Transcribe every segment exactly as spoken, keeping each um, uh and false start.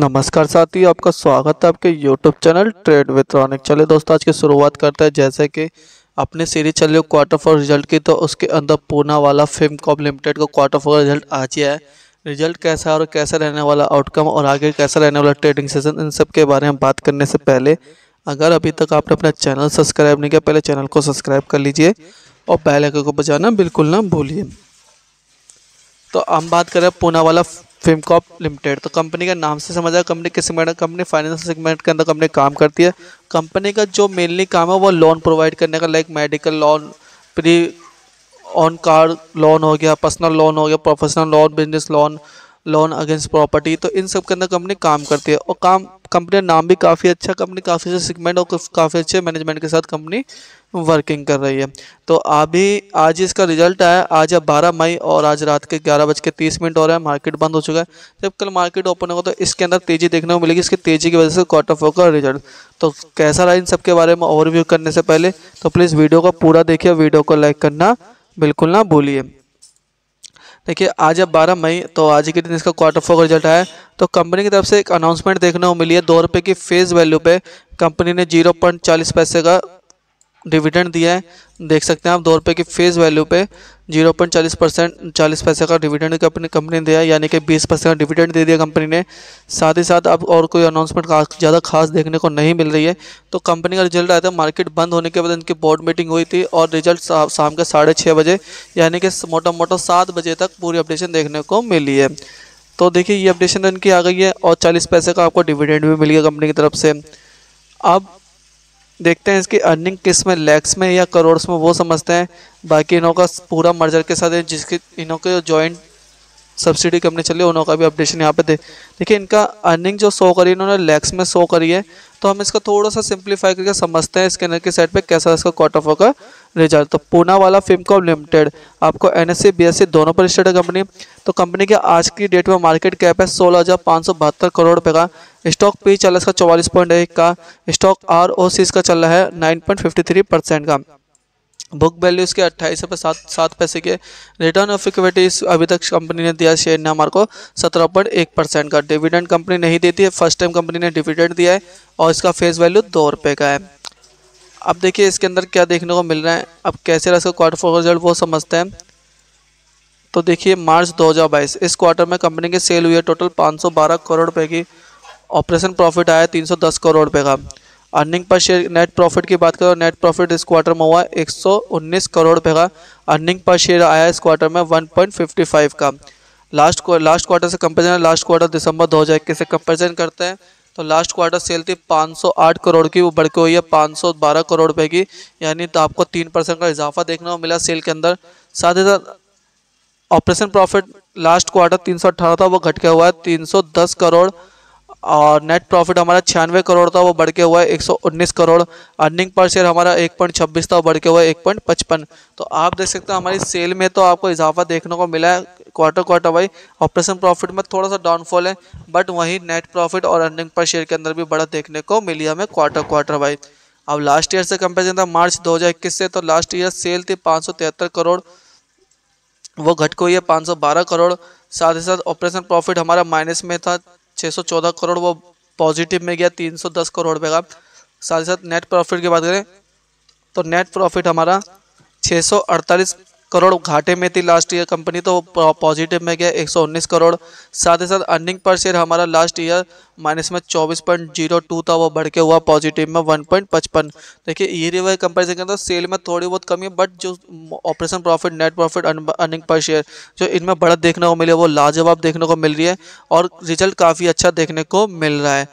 नमस्कार साथियों, आपका स्वागत है आपके YouTube channel trade with Ronik. चलिए दोस्तों, आज की शुरुआत करते हैं। जैसे कि अपने सीरीज चल रही क्वार्टर फोर रिजल्ट की, तो उसके अंदर पूनावाला फिनकॉर्प लिमिटेड का क्वार्टर फोर रिजल्ट आ गया है। रिजल्ट कैसा और कैसा रहने वाला आउटकम और आगे कैसा रहने वाला ट्रेडिंग सेशन, इन सब के बारे में बात करने से पहले अगर अभी तक आपने अपना चैनल सब्सक्राइब नहीं किया, पहले चैनल को सब्सक्राइब कर लीजिए और बेल आइकन को बजाना बिल्कुल ना भूलिए। तो हम बात करें पूनावाला फिनकॉर्प लिमिटेड। तो कंपनी का नाम से समझा कंपनी किस सेगमेंट, कंपनी फाइनेंशियल सेगमेंट के अंदर कंपनी काम करती है। कंपनी का जो मेनली काम है वो लोन प्रोवाइड करने का, like medical loan, pre-owned car loan हो गया, पर्सनल लोन हो गया, professional loan, business loan, loan against property, तो इन सब के अंदर कंपनी काम करती है। और काम कंपनी का नाम भी काफ़ी अच्छा, कंपनी काफ़ी अच्छे सेगमेंट और काफ़ी अच्छे मैनेजमेंट के साथ कंपनी वर्किंग कर रही है। तो अभी आज इसका रिजल्ट आया, आज है बारह मई और आज रात के ग्यारह बज के तीस मिनट हो रहा है। मार्केट बंद हो चुका है, जब कल मार्केट ओपन होगा तो इसके अंदर तेज़ी देखने को मिलेगी। इसकी तेज़ी की वजह से क्वार्टर फोर का रिजल्ट तो कैसा रहा, इन सब के बारे में ओवरव्यू करने से पहले तो प्लीज़ वीडियो को पूरा देखिए, वीडियो को लाइक करना बिल्कुल ना भूलिए। देखिए आज है बारह मई, तो आज के दिन इसका क्वार्टर फोर का रिजल्ट आया। तो कंपनी की तरफ से एक अनाउंसमेंट देखने को मिली है। दो रुपये की फेस वैल्यू पे कंपनी ने जीरो पॉइंट चालीस पैसे का डिविडेंड दिया है। देख सकते हैं आप, दो रुपये की फेस वैल्यू पे जीरो पॉइंट चालीस परसेंट चालीस पैसे का डिविडेंड कंपनी कंपनी ने दिया, यानी कि बीस परसेंट का डिविडेंड दे दिया कंपनी ने। साथ ही साथ अब और कोई अनाउंसमेंट ज़्यादा खास देखने को नहीं मिल रही है। तो कंपनी का रिजल्ट आया था, मार्केट बंद होने के बाद इनकी बोर्ड मीटिंग हुई थी और रिजल्ट शाम के साढ़े छः बजे यानी कि मोटा मोटा सात बजे तक पूरी अपडेशन देखने को मिली है। तो देखिए ये अपडेशन इनकी आ गई है और चालीस पैसे का आपको डिविडेंड भी मिल गया कंपनी की तरफ से। अब देखते हैं इसकी अर्निंग किस में, लैक्स में या करोड़्स में, वो समझते हैं। बाकी इनों का पूरा मर्जर के साथ है, जिसके इनों के जॉइंट सब्सिडी कंपनी चली है, उनों का भी अपडेशन यहाँ पे दे देखिए। इनका अर्निंग जो शो करी इन्होंने लैक्स में शो करी है, तो हम इसका थोड़ा सा सिंप्लीफाई करके समझते हैं इसके अंदर के साइड पे कैसा इसका क्वार्टर फोर का रिजल्ट। तो पूनावाला फिनकॉर्प लिमिटेड आपको एनएसई बीएसई दोनों पर लिस्टेड है कंपनी। तो कंपनी के आज की डेट में मार्केट कैप है सोलह हज़ार पाँच सौ बहत्तर करोड़ रुपये का। स्टॉक पी चल रहा है इसका चौवालीस पॉइंट एक का, स्टॉक आर ओ सी इसका चल रहा है nine point fifty three percent का, बुक वैल्यू इसके अट्ठाईस रुपये सात सात पैसे के, रिटर्न ऑफ इक्विटी अभी तक कंपनी ने दिया शेयर ने हमारे को सत्रह पॉइंट एक परसेंट का। डिविडेंड कंपनी नहीं देती है, फर्स्ट टाइम कंपनी ने डिविडेंड दिया है और इसका फेस वैल्यू दो रुपये का है। अब देखिए इसके अंदर क्या देखने को मिल रहा है, अब कैसे रहा इसका क्वार्टर फोर रिजल्ट वो समझते हैं। तो देखिए मार्च दो हज़ार बाईस इस क्वार्टर में कंपनी की सेल हुई है टोटल पाँच सौ बारह करोड़ रुपये की, ऑपरेशन प्रॉफिट आया तीन सौ दस करोड़ रुपये का। Earning per share net profit की बात करें, नेट प्रॉफिट इस क्वार्टर में हुआ एक सौ उन्नीस करोड़ रुपये का। अर्निंग पर शेयर आया इस क्वार्टर में वन पॉइंट फिफ्टी फाइव का। लास्ट लास्ट क्वार्टर से कंपेरिजन, लास्ट क्वार्टर दिसंबर दो हज़ार इक्कीस से कंपेरिजन करते हैं, तो लास्ट क्वार्टर सेल थी पाँच सौ आठ करोड़ की, वो बढ़ के हुई है पाँच सौ बारह करोड़ रुपये की, यानी तो आपको तीन परसेंट का इजाफा देखने को मिला सेल के अंदर। साथ ही साथ ऑपरेशन प्रॉफिट लास्ट क्वार्टर तीन सौ अट्ठारह था, वो घट के हुआ है तीन सौ दस करोड़, और नेट प्रॉफिट हमारा छियानवे करोड़ था, वो बढ़ के हुआ है एक सौ उन्नीस करोड़। अर्निंग पर शेयर हमारा एक पॉइंट छब्बीस था, वो बढ़ के हुआ है एक पॉइंट पचपन। तो आप देख सकते हैं हमारी सेल में तो आपको इजाफा देखने को मिला है quarter quarter wise, operation profit में थोड़ा सा डाउनफॉल है, बट वहीं नेट प्रॉफिट और अर्निंग पर शेयर के अंदर भी बड़ा देखने को मिली हमें क्वार्टर क्वार्टर वाइज। अब लास्ट ईयर से कंपेरिजन था मार्च दो हज़ार इक्कीस से, तो लास्ट ईयर सेल थी पाँच सौ तिहत्तर करोड़, वो घट के हुई है पाँच सौ बारह करोड़। साथ ही साथ ऑपरेशन प्रॉफिट हमारा माइनस में था छः सौ चौदह करोड़, वो पॉजिटिव में गया तीन सौ दस करोड़ रुपये का। साथ ही साथ नेट प्रॉफिट की बात करें तो नेट प्रॉफिट हमारा छः सौ अड़तालीस करोड़, घाटे में थी लास्ट ईयर कंपनी, तो पॉजिटिव में गया एक सौ उन्नीस करोड़। साथ ही साथ अर्निंग पर शेयर हमारा लास्ट ईयर माइनस में चौबीस पॉइंट ज़ीरो दो था, वो बढ़ के हुआ पॉजिटिव में वन पॉइंट पचपन। देखिए ईयर वाइज कंपेरिजन के अंदर सेल में थोड़ी बहुत कमी है, बट जो operation profit, net profit, earning per share जो इनमें बढ़त देखने को मिली है वो लाजवाब देखने को मिल रही है और रिजल्ट काफ़ी अच्छा देखने को मिल रहा है।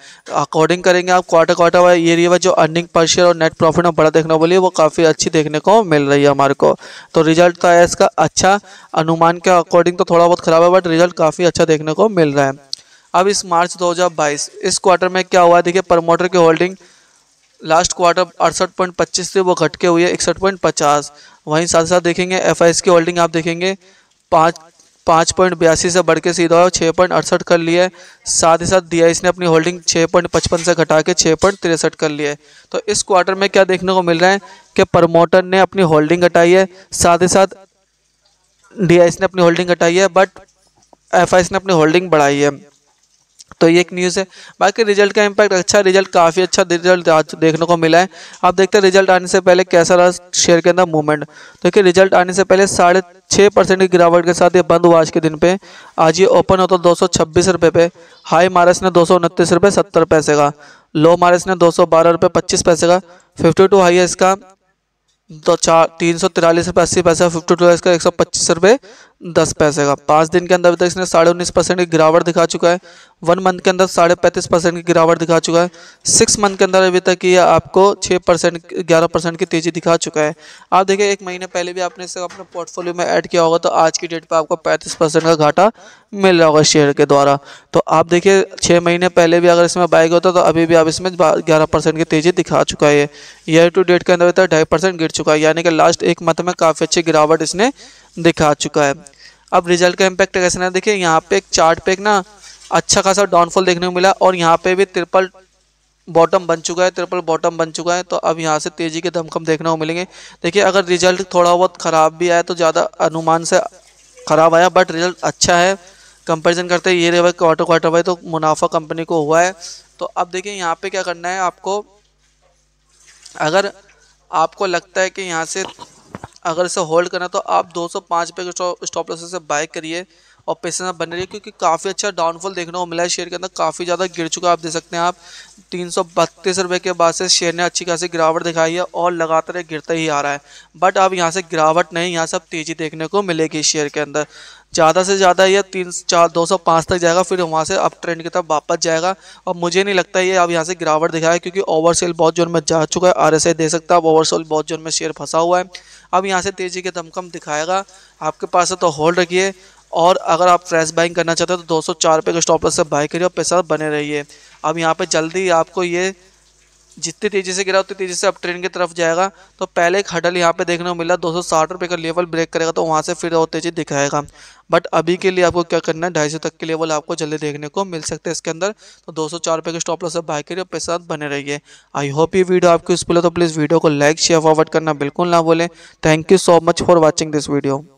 अकॉर्डिंग करेंगे आप quarter quarter wise, year wise जो अर्निंग पर शेयर और नेट प्रॉफिट में बढ़त देखने को मिली है वो काफ़ी अच्छी देखने को मिल रही है हमारे को। तो रिजल्ट आया इसका अच्छा, अनुमान के अकॉर्डिंग तो थोड़ा बहुत खराब है, बट रिजल्ट काफ़ी अच्छा देखने को मिल रहा है। अब इस मार्च दो हज़ार बाईस इस क्वार्टर में क्या हुआ, देखिए प्रमोटर की होल्डिंग लास्ट क्वार्टर अड़सठ पॉइंट पच्चीस थी, वो घट के हुई है इकसठ पॉइंट पचास। वहीं साथ साथ देखेंगे एफआईएस की होल्डिंग आप देखेंगे पाँच पाँच पॉइंट बयासी से बढ़ के सीधा हो छः पॉइंट अड़सठ कर लिया है। साथ ही साथ डीआईएस ने अपनी होल्डिंग छः पॉइंट पचपन से घटा के छः पॉइंट तिरसठ कर लिया है। तो इस क्वार्टर में क्या देखने को मिल रहा है कि प्रमोटर ने अपनी होल्डिंग घटाई है, साथ ही साथ डीआईएस ने अपनी होल्डिंग घटाई है, बट एफआईएस ने अपनी होल्डिंग बढ़ाई है। तो ये एक न्यूज़ है। बाकी रिजल्ट का इम्पैक्ट अच्छा, रिजल्ट काफ़ी अच्छा रिजल्ट आज देखने को मिला है। आप देखते हैं रिजल्ट आने से पहले कैसा रहा शेयर के अंदर मूवमेंट। देखिए तो रिजल्ट आने से पहले साढ़े छः परसेंट की गिरावट के साथ ये बंद हुआ आज के दिन पे। आज ये ओपन होता दो सौ छब्बीस रुपये पे, हाई मारा इसने दो सौ उनतीस रुपये सत्तर पैसे का, लो मारा इसने दो सौ बारह रुपये पच्चीस पैसे का, फिफ्टी टू हाई है इसका तो चार तीन सौ तिरालीस रुपये अस्सी पैसा, फिफ्टी टू है इसका एक सौ पच्चीस रुपये दस पैसे का। पाँच दिन के अंदर अभी तक इसने साढ़े उन्नीस परसेंट की गिरावट दिखा चुका है, वन मंथ के अंदर साढ़े पैंतीस परसेंट की गिरावट दिखा चुका है, सिक्स मंथ के अंदर अभी तक ये आपको छः परसेंट ग्यारह परसेंट की तेज़ी दिखा चुका है। आप देखिए एक महीने पहले भी आपने इसे अपने पोर्टफोलियो में ऐड किया होगा तो आज की डेट पर आपको पैंतीस परसेंट का घाटा मिल रहा होगा शेयर के द्वारा। तो आप देखिए छः महीने पहले भी अगर इसमें बाय होता तो अभी भी आप इसमें ग्यारह परसेंट की तेज़ी दिखा चुका है। ईयर टू डेट के अंदर अभी तक ढाई परसेंट गिर चुका है, यानी कि लास्ट एक मंथ में काफ़ी अच्छी गिरावट इसने दिखा चुका है। अब रिजल्ट का इम्पैक्ट कैसे ना देखिए, यहाँ पे एक चार्ट पे एक ना अच्छा खासा डाउनफॉल देखने को मिला और यहाँ पे भी ट्रिपल बॉटम बन चुका है, ट्रिपल बॉटम बन चुका है। तो अब यहाँ से तेज़ी के धमकम देखने को मिलेंगे। देखिए अगर रिजल्ट थोड़ा बहुत ख़राब भी आया तो ज़्यादा अनुमान से ख़राब आया, बट रिजल्ट अच्छा है। कंपेरिजन करते हैं ये क्वार्टर क्वार्टर वाइज तो मुनाफा कंपनी को हुआ है। तो अब देखिए यहाँ पर क्या करना है आपको, अगर आपको लगता है कि यहाँ से अगर इसे होल्ड करना तो आप दो सौ पाँच पे स्टॉप लॉस से बाय करिए और पैसे ना बने रहिए, क्योंकि काफ़ी अच्छा डाउनफॉल देखने को मिला है। शेयर के अंदर काफ़ी ज़्यादा गिर चुका है, आप देख सकते हैं। आप तीन सौ बत्तीस रुपये के बाद से शेयर ने अच्छी खासी गिरावट दिखाई है और लगातार गिरता ही आ रहा है। बट अब यहाँ से गिरावट नहीं, यहाँ से अब तेज़ी देखने को मिलेगी शेयर के अंदर। ज़्यादा से ज़्यादा यह तीन चार दो सौ पाँच तक जाएगा, फिर वहाँ से अप ट्रेंड की तरफ वापस जाएगा। और मुझे नहीं लगता ये अब यहाँ से गिरावट दिखाया, क्योंकि ओवरसेल बहुत जोन में जा चुका है। आरएसआई देख सकता है आप ओवरसेल बहुत जोन में शेयर फंसा हुआ है। अब यहाँ से तेज़ी के दमकम दिखाएगा, आपके पास है तो होल्ड रखिए। और अगर आप फ्रेश बाइंग करना चाहते हो तो दो सौ चार रुपये के स्टॉप लॉस से बाय करिए और पैसा बने रहिए। अब यहाँ पे जल्दी आपको ये जितनी तेज़ी से गिरा उतनी तेज़ी से अप ट्रेंड की तरफ जाएगा। तो पहले एक हडल यहाँ पे देखने को मिला, दो सौ साठ रुपये का लेवल ब्रेक करेगा तो वहाँ से फिर और तेज़ी दिखाएगा। बट अभी के लिए आपको क्या करना है, ढाई सौ तक के लेवल आपको जल्दी देखने को मिल सकते हैं इसके अंदर। तो दो सौ चार रुपये के स्टॉप लॉस से बाय करिए और पैसे साथ बने रहिए। आई होप ये वीडियो आपको यूजफुल है, तो प्लीज़ वीडियो को लाइक शेयर फॉरवर्ड करना बिल्कुल ना भूलें। Thank you so much for watching this video.